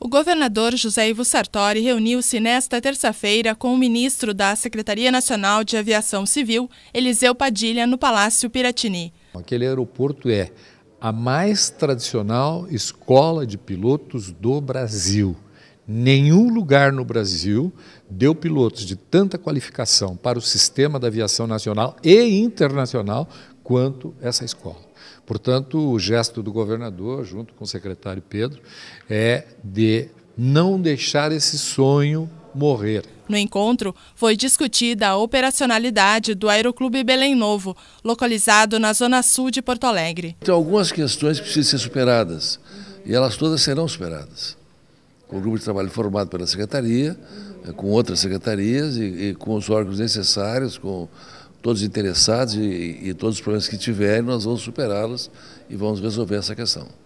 O governador José Ivo Sartori reuniu-se nesta terça-feira com o ministro da Secretaria Nacional de Aviação Civil, Eliseu Padilha, no Palácio Piratini. Aquele aeroporto é a mais tradicional escola de pilotos do Brasil. Nenhum lugar no Brasil deu pilotos de tanta qualificação para o sistema da aviação nacional e internacional quanto essa escola. Portanto, o gesto do governador, junto com o secretário Pedro, é de não deixar esse sonho morrer. No encontro, foi discutida a operacionalidade do Aeroclube Belém Novo, localizado na zona sul de Porto Alegre. Tem algumas questões que precisam ser superadas, e elas todas serão superadas. Com o grupo de trabalho formado pela Secretaria, com outras secretarias e com os órgãos necessários, com todos os interessados e todos os problemas que tiverem, nós vamos superá-los e vamos resolver essa questão.